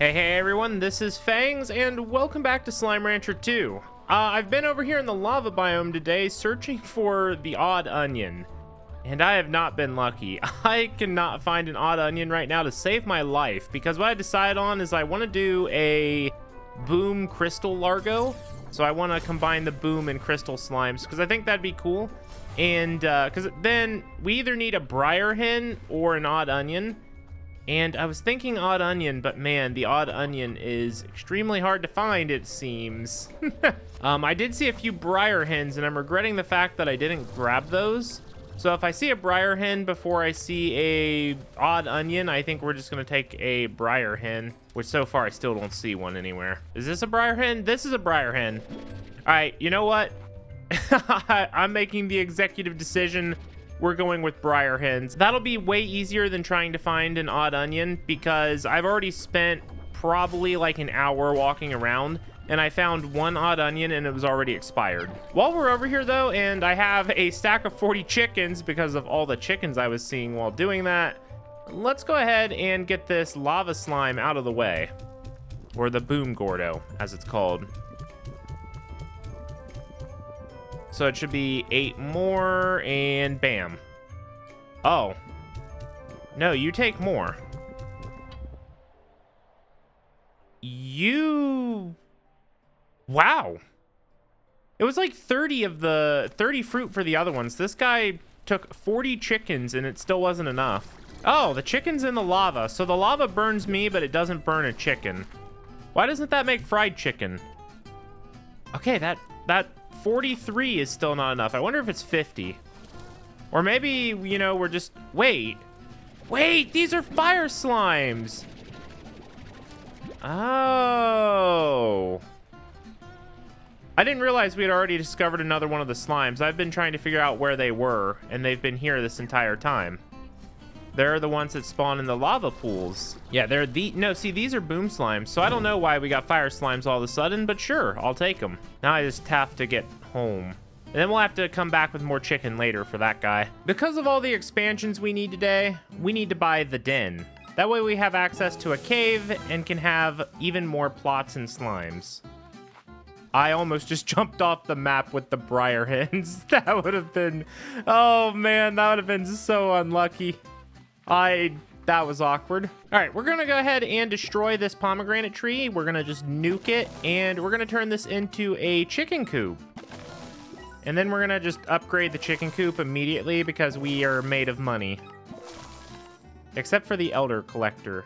Hey everyone, this is Fangs, and welcome back to Slime Rancher 2. I've been over here in the lava biome today searching for the odd onion, and I have not been lucky. I cannot find an odd onion right now to save my life, because what I decided on is I want to do a boom crystal largo, so I want to combine the boom and crystal slimes, because I think that'd be cool, and because then we either need a briar hen or an odd onion. And I was thinking odd onion, but man, the odd onion is extremely hard to find, it seems. I did see a few briar hens, and I'm regretting the fact that I didn't grab those. So if I see a briar hen before I see a odd onion, I think we're just gonna take a briar hen, which so far I still don't see one anywhere. Is this a briar hen? This is a briar hen. All right, you know what? I'm making the executive decision. We're going with briar hens. That'll be way easier than trying to find an odd onion, because I've already spent probably like an hour walking around, and I found one odd onion and it was already expired. While we're over here though, and I have a stack of 40 chickens because of all the chickens I was seeing while doing that, let's go ahead and get this lava slime out of the way, or the boom gordo as it's called. So it should be 8 more, and bam. Oh. No, you take more. You... Wow. It was like 30 of the... 30 fruit for the other ones. This guy took 40 chickens, and it still wasn't enough. Oh, the chicken's in the lava. So the lava burns me, but it doesn't burn a chicken. Why doesn't that make fried chicken? Okay, that... 43 is still not enough. I wonder if it's 50. Or maybe, you know, we're just... Wait! These are fire slimes! Oh. I didn't realize we had already discovered another one of the slimes. I've been trying to figure out where they were, and they've been here this entire time. They're the ones that spawn in the lava pools. Yeah, they're the... No, see, these are boom slimes, so I don't know why we got fire slimes all of a sudden, but sure, I'll take them. Now I just have to get home. And then we'll have to come back with more chicken later for that guy. Because of all the expansions we need today, we need to buy the den. That way we have access to a cave and can have even more plots and slimes. I almost just jumped off the map with the briar hens. That would have been... Oh, man, that would have been so unlucky. That was awkward. All right, we're gonna go ahead and destroy this pomegranate tree. We're gonna just nuke it, and we're gonna turn this into a chicken coop. And then we're gonna just upgrade the chicken coop immediately because we are made of money. Except for the elder collector.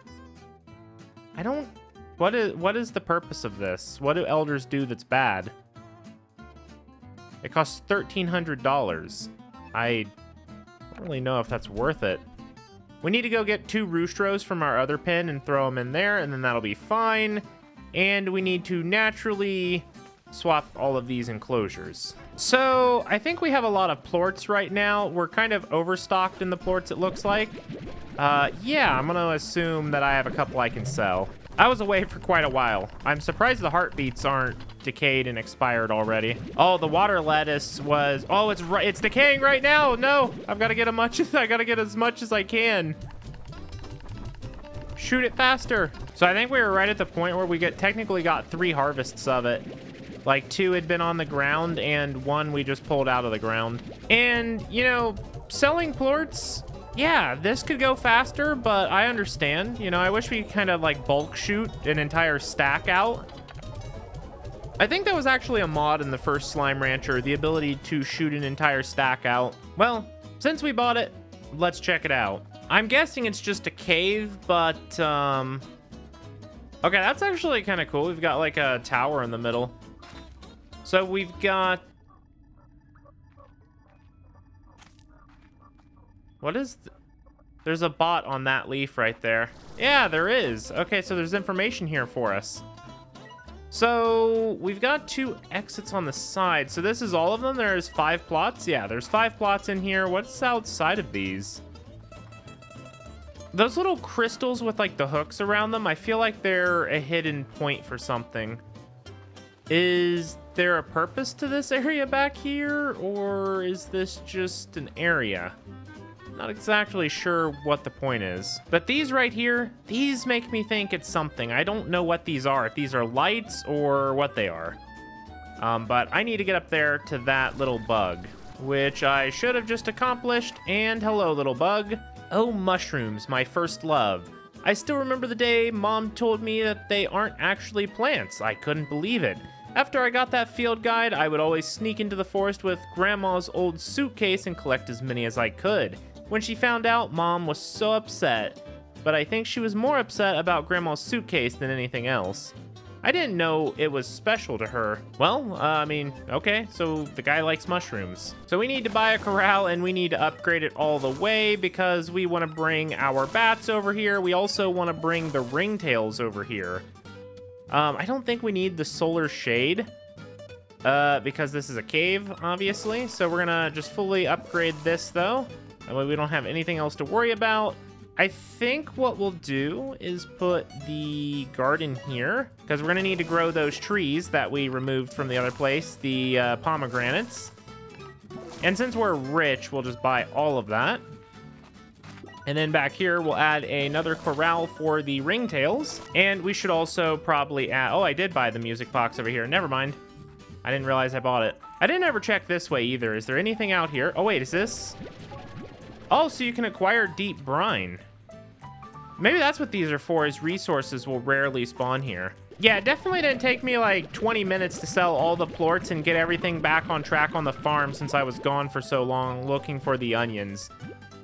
I don't... What is the purpose of this? What do elders do that's bad? It costs $1,300. I don't really know if that's worth it. We need to go get 2 roostros from our other pen and throw them in there, and then that'll be fine. And we need to naturally swap all of these enclosures. So I think we have a lot of plorts right now. We're kind of overstocked in the plorts, it looks like. Yeah, I'm gonna assume that I have a couple I can sell. I was away for quite a while. I'm surprised the heartbeats aren't decayed and expired already. Oh, the water lettuce was... Oh, it's decaying right now. No, I've got to get as much as I can. Shoot it faster. So I think we were right at the point where we technically got 3 harvests of it. Like 2 had been on the ground and 1 we just pulled out of the ground. And, you know, selling plorts... Yeah, this could go faster, but I understand. You know, I wish we kind of like bulk shoot an entire stack out. I think that was actually a mod in the first Slime Rancher, the ability to shoot an entire stack out. Well, since we bought it, let's check it out. I'm guessing it's just a cave, but... Okay, that's actually kind of cool. We've got like a tower in the middle. So we've got... What is... There's a bot on that leaf right there. Yeah, there is. Okay, so there's information here for us. So we've got 2 exits on the side. So this is all of them? There's 5 plots? Yeah, there's 5 plots in here. What's outside of these? Those little crystals with like the hooks around them, I feel like they're a hidden point for something. Is there a purpose to this area back here? Or is this just an area? Not exactly sure what the point is. But these right here, these make me think it's something. I don't know what these are, if these are lights or what they are. But I need to get up there to that little bug, which I should have just accomplished. And hello, little bug. Oh, mushrooms, my first love. I still remember the day Mom told me that they aren't actually plants. I couldn't believe it. After I got that field guide, I would always sneak into the forest with Grandma's old suitcase and collect as many as I could. When she found out, Mom was so upset, but I think she was more upset about Grandma's suitcase than anything else. I didn't know it was special to her. Well, I mean, okay, so the guy likes mushrooms. So we need to buy a corral and we need to upgrade it all the way because we want to bring our bats over here. We also want to bring the ringtails over here. I don't think we need the solar shade because this is a cave, obviously. So we're gonna just fully upgrade this though. That way we don't have anything else to worry about. I think what we'll do is put the garden here because we're gonna need to grow those trees that we removed from the other place, the pomegranates. And since we're rich, we'll just buy all of that. And then back here, we'll add another corral for the ringtails. And we should also probably add... Oh, I did buy the music box over here. Never mind. I didn't realize I bought it. I didn't ever check this way either. Is there anything out here? Oh, wait, is this... Oh, so you can acquire deep brine. Maybe that's what these are for, is resources will rarely spawn here. Yeah, it definitely didn't take me like 20 minutes to sell all the plorts and get everything back on track on the farm since I was gone for so long looking for the onions.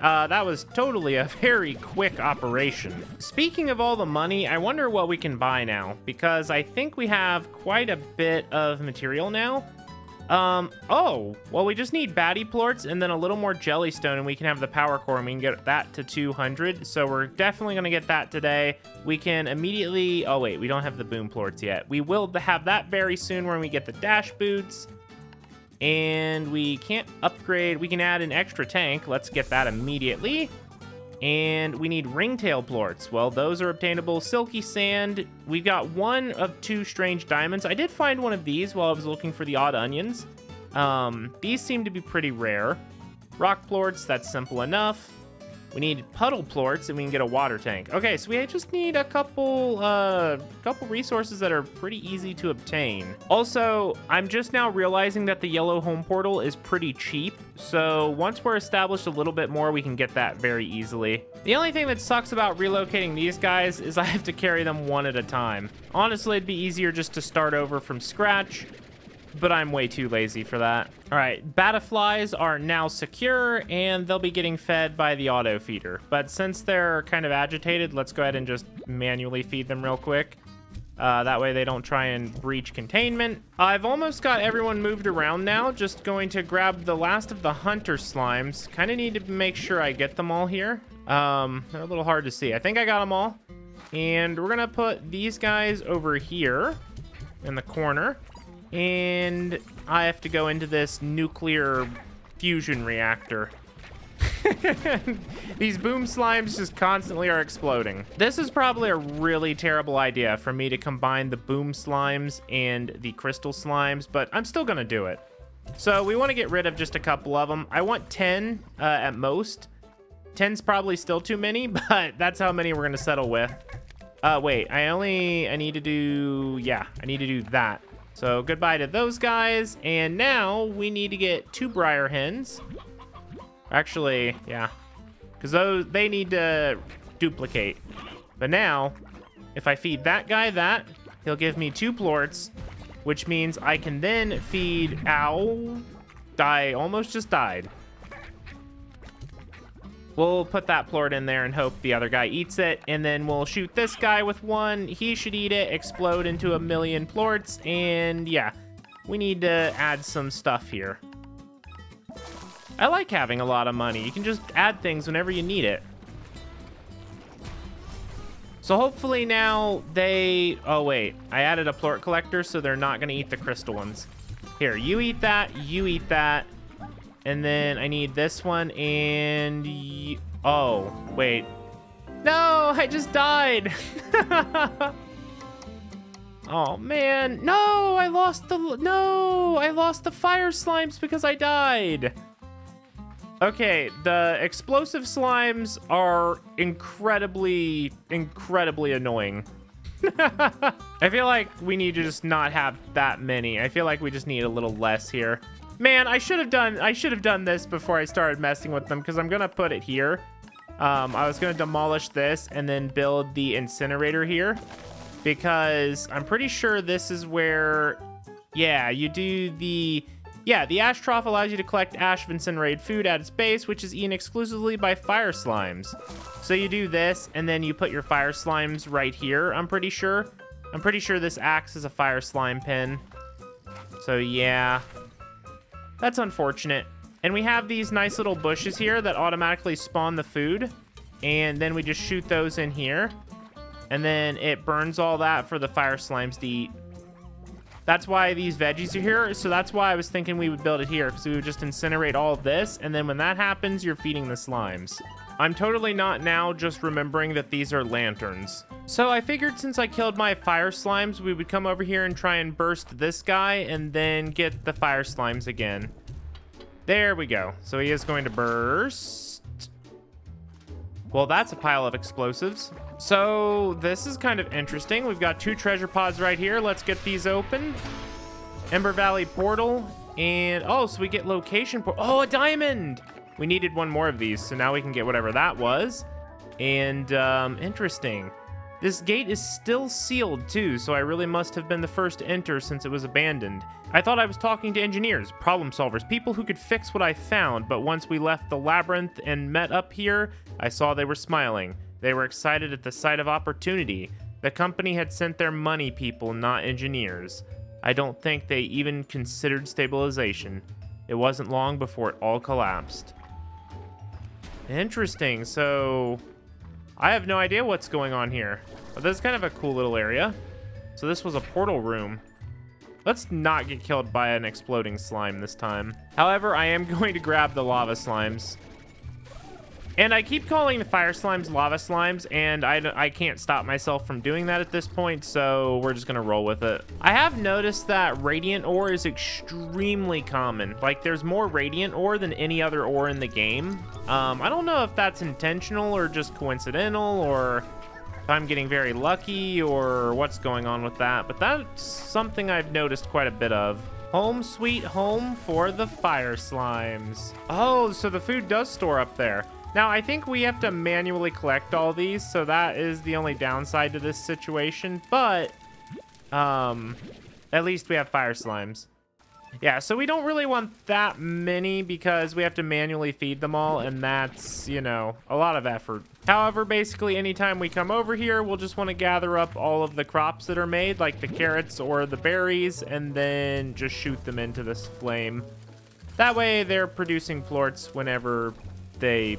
That was totally a very quick operation. Speaking of all the money, I wonder what we can buy now, because I think we have quite a bit of material now. Oh, well, we just need batty plorts and then a little more jellystone and we can have the power core and we can get that to 200. So we're definitely going to get that today. We can immediately... Oh, wait, we don't have the boom plorts yet. We will have that very soon when we get the dash boots. And we can't upgrade. We can add an extra tank. Let's get that immediately. And we need ringtail plorts. Well, those are obtainable. Silky sand. We've got one of two strange diamonds. I did find one of these while I was looking for the odd onions. These seem to be pretty rare. Rock plorts, that's simple enough. We need puddle plorts, and we can get a water tank. Okay, so we just need a couple resources that are pretty easy to obtain. Also, I'm just now realizing that the yellow home portal is pretty cheap, so once we're established a little bit more, we can get that very easily. The only thing that sucks about relocating these guys is I have to carry them one at a time. Honestly, it'd be easier just to start over from scratch, but I'm way too lazy for that. All right, bataflies are now secure and they'll be getting fed by the auto feeder. But since they're kind of agitated, let's go ahead and just manually feed them real quick. That way they don't try and breach containment. I've almost got everyone moved around now. Just going to grab the last of the hunter slimes. Kind of need to make sure I get them all here. They're a little hard to see. I think I got them all. And we're gonna put these guys over here in the corner. And I have to go into this nuclear fusion reactor. These boom slimes just constantly are exploding. This is probably a really terrible idea for me to combine the boom slimes and the crystal slimes, but I'm still gonna do it. So we want to get rid of just a couple of them. I want 10 at most. 10's probably still too many, but that's how many we're gonna settle with. Wait, I need to do, yeah, I need to do that. So goodbye to those guys. And now we need to get 2 briar hens. Actually, yeah, because those, they need to duplicate. But now, if I feed that guy that, he'll give me 2 plorts, which means I can then feed, ow, die, almost just died. We'll put that plort in there and hope the other guy eats it. And then we'll shoot this guy with one. He should eat it, explode into a million plorts. And yeah, we need to add some stuff here. I like having a lot of money. You can just add things whenever you need it. So hopefully now they... Oh, wait. I added a plort collector, so they're not going to eat the crystal ones. Here, you eat that. You eat that. And then I need this one and... Oh, wait. No, I just died. Oh, man. No, I lost the... No, I lost the fire slimes because I died. Okay, the explosive slimes are incredibly annoying. I feel like we need to just not have that many. I feel like we just need a little less here. Man, I should have done this before I started messing with them, because I'm gonna put it here. I was gonna demolish this and then build the incinerator here, because I'm pretty sure this is where, yeah, you do the, yeah, the ash trough allows you to collect ash of incinerated food at its base, which is eaten exclusively by fire slimes. So you do this and then you put your fire slimes right here. I'm pretty sure this acts as a fire slime pen. So yeah, that's unfortunate. And we have these nice little bushes here that automatically spawn the food, and then we just shoot those in here, and then it burns all that for the fire slimes to eat. That's why these veggies are here. So that's why I was thinking we would build it here, because we would just incinerate all of this, and then when that happens, you're feeding the slimes. I'm totally not now just remembering that these are lanterns. So I figured since I killed my fire slimes, we would come over here and try and burst this guy and then get the fire slimes again. There we go. So he is going to burst. Well, that's a pile of explosives. So this is kind of interesting. We've got two treasure pods right here. Let's get these open. Ember Valley portal. And oh, so we get location portal. Oh, a diamond. We needed one more of these. So now we can get whatever that was. And interesting. This gate is still sealed too, so I really must have been the first to enter since it was abandoned. I thought I was talking to engineers, problem solvers, people who could fix what I found, but once we left the labyrinth and met up here, I saw they were smiling. They were excited at the sight of opportunity. The company had sent their money people, not engineers. I don't think they even considered stabilization. It wasn't long before it all collapsed. Interesting, so I have no idea what's going on here. But this is kind of a cool little area. So this was a portal room. Let's not get killed by an exploding slime this time. However, I am going to grab the lava slimes. And I keep calling the fire slimes lava slimes, and I can't stop myself from doing that at this point, so we're just gonna roll with it. I have noticed that radiant ore is extremely common. Like, there's more radiant ore than any other ore in the game. I don't know if that's intentional or just coincidental, or if I'm getting very lucky, or what's going on with that, but that's something I've noticed quite a bit of. Home sweet home for the fire slimes. Oh, so the food does store up there. Now, I think we have to manually collect all these, so that is the only downside to this situation, but at least we have fire slimes. Yeah, so we don't really want that many because we have to manually feed them all, and that's, you know, a lot of effort. However, basically anytime we come over here, we'll just want to gather up all of the crops that are made, like the carrots or the berries, and then just shoot them into this flame. That way they're producing plorts whenever they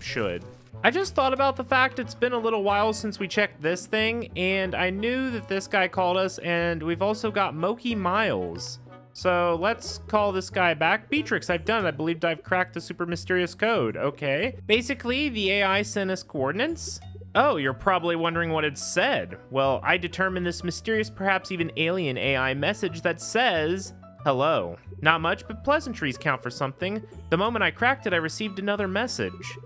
should. I just thought about the fact it's been a little while since we checked this thing, and I knew that this guy called us, and we've also got Moki Miles. So let's call this guy back. Beatrix, I've done it. I believed I've cracked the super mysterious code. Okay. Basically, the AI sent us coordinates. Oh, you're probably wondering what it said. Well, I determined this mysterious, perhaps even alien AI message that says, hello. Not much, but pleasantries count for something. The moment I cracked it, I received another message.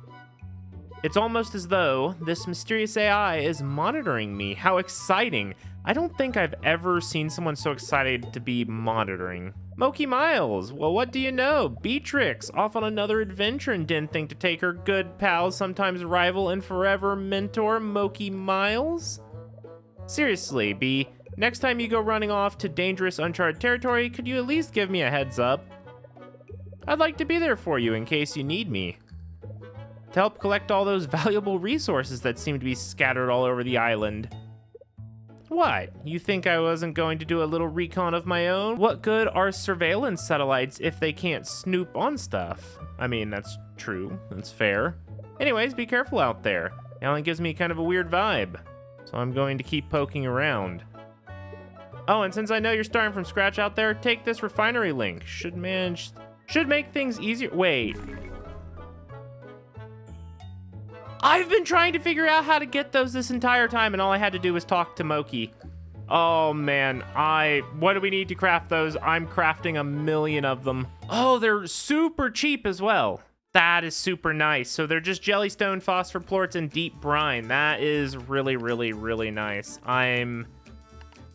It's almost as though this mysterious AI is monitoring me. How exciting. I don't think I've ever seen someone so excited to be monitoring. Moki Miles, well, what do you know? Beatrix, off on another adventure and didn't think to take her good pal, sometimes rival, and forever mentor, Moki Miles? Seriously, Bea. Next time you go running off to dangerous uncharted territory, could you at least give me a heads up? I'd like to be there for you in case you need me. To help collect all those valuable resources that seem to be scattered all over the island. What? You think I wasn't going to do a little recon of my own? What good are surveillance satellites if they can't snoop on stuff? I mean, that's true. That's fair. Anyways, be careful out there. Alan gives me kind of a weird vibe. So I'm going to keep poking around. Oh, and since I know you're starting from scratch out there, take this refinery link. Should make things easier. Wait. I've been trying to figure out how to get those this entire time, and all I had to do was talk to Moki. Oh, man. What do we need to craft those? I'm crafting a million of them. Oh, they're super cheap as well. That is super nice. So they're just Jellystone, Phosphor Plorts, and Deep Brine. That is really, really, really nice. I'm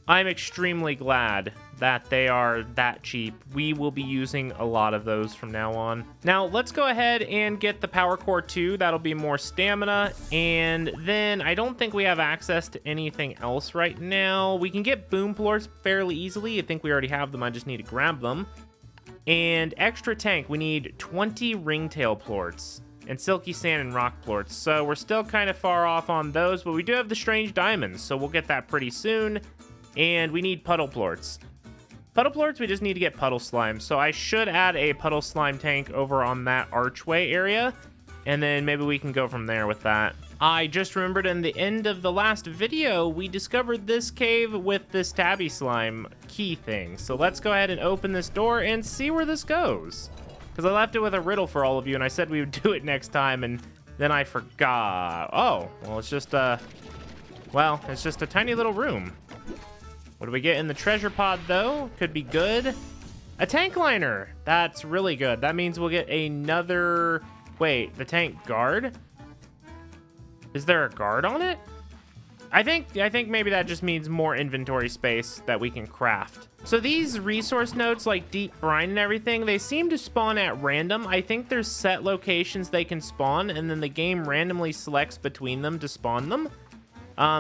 extremely glad that they are that cheap. We will be using a lot of those from now on. Now, let's go ahead and get the Power Core 2. That'll be more stamina. And then I don't think we have access to anything else right now. We can get Boom Plorts fairly easily. I think we already have them. I just need to grab them. And Extra Tank, we need 20 Ringtail Plorts and Silky Sand and Rock Plorts. So we're still kind of far off on those, but we do have the Strange Diamonds, so we'll get that pretty soon. And we need Puddle Plorts. Puddle Plorts, we just need to get Puddle Slime. So I should add a Puddle Slime tank over on that archway area, and then maybe we can go from there with that. I just remembered in the end of the last video, we discovered this cave with this tabby slime key thing. So let's go ahead and open this door and see where this goes. Because I left it with a riddle for all of you, and I said we would do it next time, and then I forgot. Oh, well, it's just a tiny little room. What do we get in the treasure pod, though? Could be good. A tank liner. That's really good. That means we'll get another... Wait, the tank guard? Is there a guard on it? I think maybe that just means more inventory space that we can craft. So these resource nodes, like Deep Brine and everything, they seem to spawn at random. I think there's set locations they can spawn, and then the game randomly selects between them to spawn them.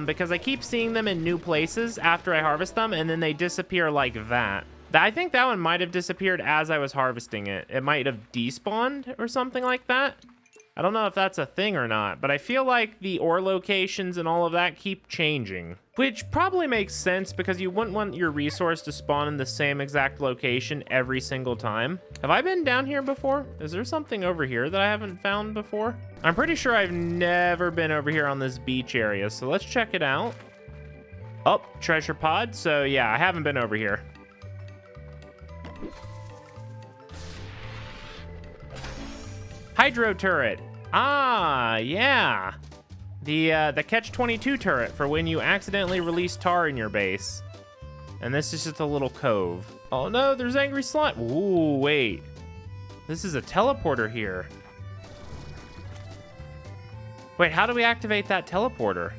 Because I keep seeing them in new places after I harvest them, and then they disappear like that. I think that one might have disappeared as I was harvesting it. It might have despawned or something like that. I don't know if that's a thing or not, but I feel like the ore locations and all of that keep changing, which probably makes sense because you wouldn't want your resource to spawn in the same exact location every single time. Have I been down here before? Is there something over here that I haven't found before? I'm pretty sure I've never been over here on this beach area, so let's check it out. Oh, treasure pod. So yeah, I haven't been over here. Hydro turret. Ah, yeah. The Catch-22 turret for when you accidentally release tar in your base. And this is just a little cove. Oh no, there's angry slime. Ooh, wait. This is a teleporter here. Wait, how do we activate that teleporter?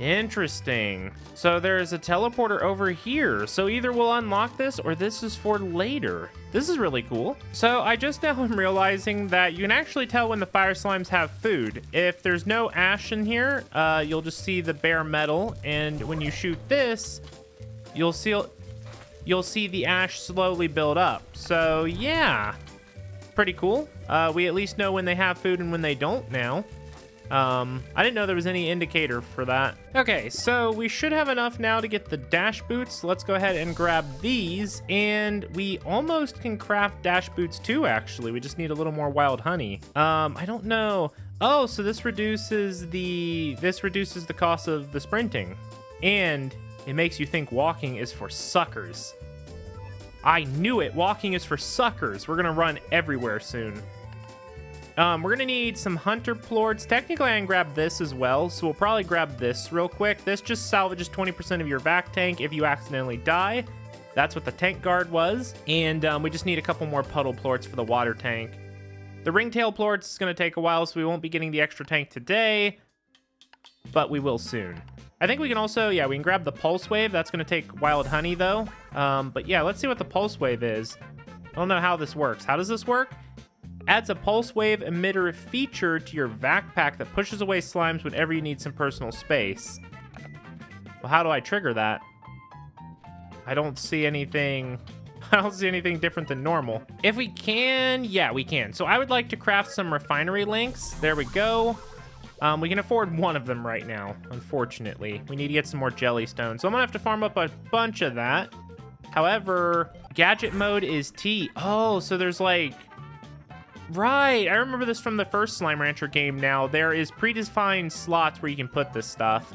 Interesting. So there's a teleporter over here. So either we'll unlock this or this is for later. This is really cool. So I just now am realizing that you can actually tell when the fire slimes have food. If there's no ash in here, you'll just see the bare metal. And when you shoot this, you'll see the ash slowly build up. So yeah, pretty cool. We at least know when they have food and when they don't now. I didn't know there was any indicator for that. Okay, so we should have enough now to get the dash boots. Let's go ahead and grab these, and we almost can craft dash boots too, actually. We just need a little more wild honey. I don't know. Oh, so this reduces the cost of the sprinting, and it makes you think walking is for suckers. I knew it. Walking is for suckers. We're gonna run everywhere soon. We're gonna need some hunter plorts. Technically, I can grab this as well, so we'll probably grab this real quick. This just salvages 20% of your vac tank if you accidentally die. That's what the tank guard was. And we just need a couple more puddle plorts for the water tank. The ringtail plorts is gonna take a while, so we won't be getting the extra tank today, but we will soon. I think we can also, yeah, we can grab the pulse wave. That's gonna take wild honey though. But yeah, let's see what the pulse wave is. I don't know how this works. How does this work? Adds a pulse wave emitter feature to your vac pack that pushes away slimes whenever you need some personal space. Well, how do I trigger that? I don't see anything different than normal. If we can, yeah, we can. So I would like to craft some refinery links. There we go. We can afford one of them right now, unfortunately. We need to get some more jellystone. So I'm gonna have to farm up a bunch of that. However, gadget mode is T. Oh, so there's like... Right, I remember this from the first Slime Rancher game now. There is predefined slots where you can put this stuff.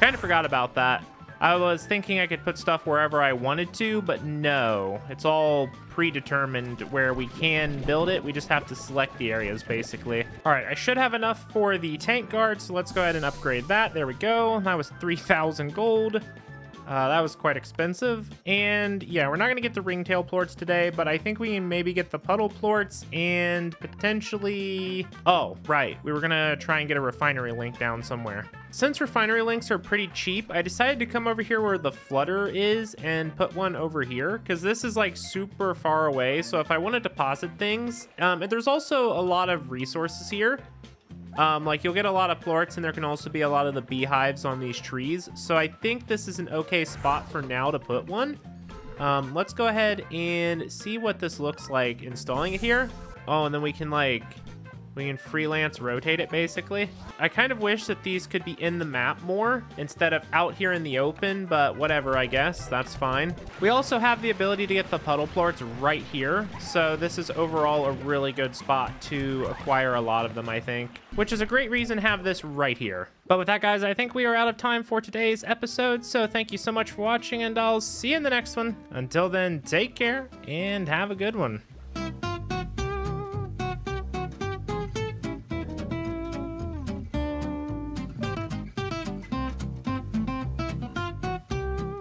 Kind of forgot about that. I was thinking I could put stuff wherever I wanted to, but no. It's all predetermined where we can build it. We just have to select the areas, basically. All right, I should have enough for the tank guard, so let's go ahead and upgrade that. There we go. That was 3,000 gold. That was quite expensive. And yeah, we're not gonna get the ringtail plorts today, but I think we can maybe get the puddle plorts and potentially, oh, right. We were gonna try and get a refinery link down somewhere. Since refinery links are pretty cheap, I decided to come over here where the flutter is and put one over here because this is like super far away. So if I want to deposit things, and there's also a lot of resources here. Like you'll get a lot of plorts and there can also be a lot of the beehives on these trees. So I think this is an okay spot for now to put one. Let's go ahead and see what this looks like installing it here. Oh, and then we can like... we can freelance rotate it basically. I kind of wish that these could be in the map more instead of out here in the open, but whatever, I guess that's fine. We also have the ability to get the puddle plorts right here. So this is overall a really good spot to acquire a lot of them, I think, which is a great reason to have this right here. But with that, guys, I think we are out of time for today's episode. So thank you so much for watching and I'll see you in the next one. Until then, take care and have a good one.